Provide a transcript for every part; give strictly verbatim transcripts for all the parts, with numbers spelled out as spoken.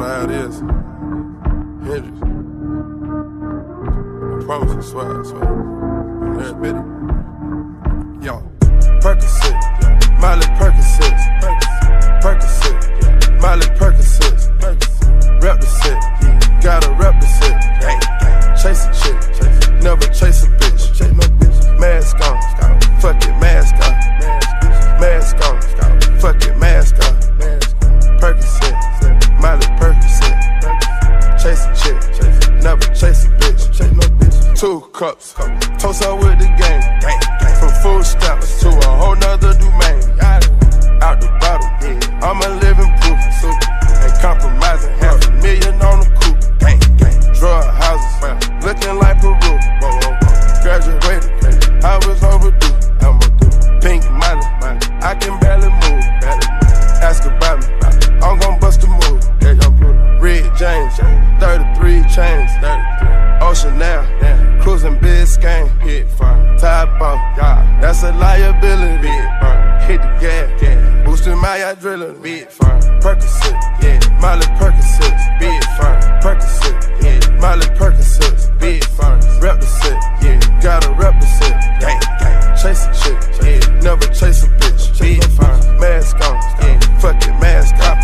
know how it is. Hendrix. I promise you, swear, I swear. Larry Bitty. Yo. Percocet. Miley Percocet. Percocet. Miley Percocet. Rep the set. Gotta rep the set. Chase a chick. Never chase a bitch. Mask on. Fuck it, mask on. Mask on. Fuck it, mask on. Percocet, Miley Percocet. Chase a chick, never chase a bitch. Two cups, toast out with the game. From food stamps to a whole nother domain. Out the bottle, I'm a living proof. Ain't compromising, half a million on the coupe. Drug houses, looking like Peru. Graduated, I was overdue. Pink money, I can barely move. Ask about me. I'm gon' bust a move. Red James, thirty-three chains. Ocean now, cruising Biscayne. Top off, that's a liability. Hit the gas, boosting my adrenaline. Percocet, Miley Percocet. Percocet, Miley Percocet. Rep the set, gotta rep the set. Chase a chick, never chase a bitch. Mask on, fuck it, mask on.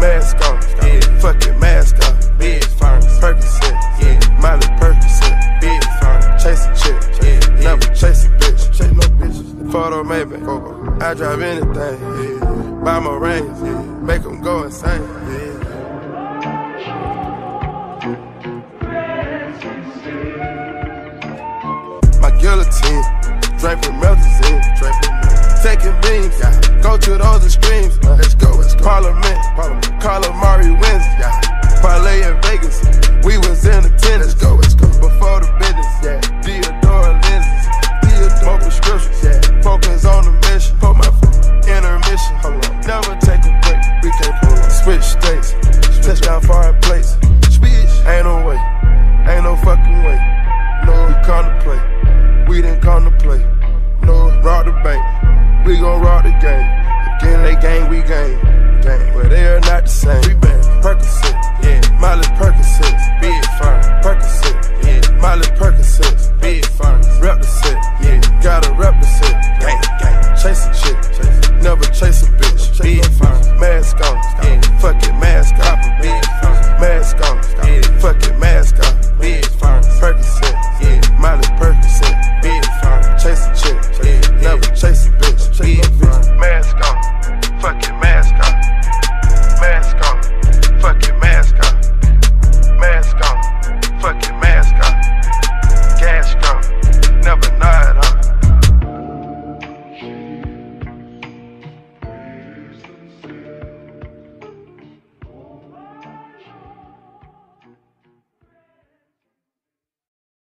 Mask on, yeah. Fuck it, mask on. Big firm, Percocet, yeah. Miley Percocet, big firm. Chase a chick, yeah. Never chase a bitch, chase no bitches. Photo maybe, I drive anything. Yeah. Buy my rings, yeah. Make them go insane. Yeah. My guillotine, drink from melazine, drink from taking beams, yeah. Go to those extremes. Uh, let's go, let's go. Parliament, Parliament. Carla Murray wins, yeah. Parlay in Vegas, we was in attendance. Let's go, let's go. Before the business, yeah. Theodore lenses, Theodore. More prescriptions, yeah. Focus on the mission, put my foot intermission. Hold on. Never take a break, we can't pull on. Switch states, touchdown foreign plates. Switch. Ain't no way, ain't no fucking way. No, we come to play, we didn't come to play. No, rock the bank. We gon' rock the game. Again, they game, we game. Game, but they are not the same. We bang. Percocet, yeah. Miley Percocet, big firm. Percocet, yeah. Miley Percocet, big firm. Rep the set, yeah. Gotta rep the set. Gang, gang. Chase a chick, chase. Never chase a bitch. Big firm. Mask on, yeah. Fuck it.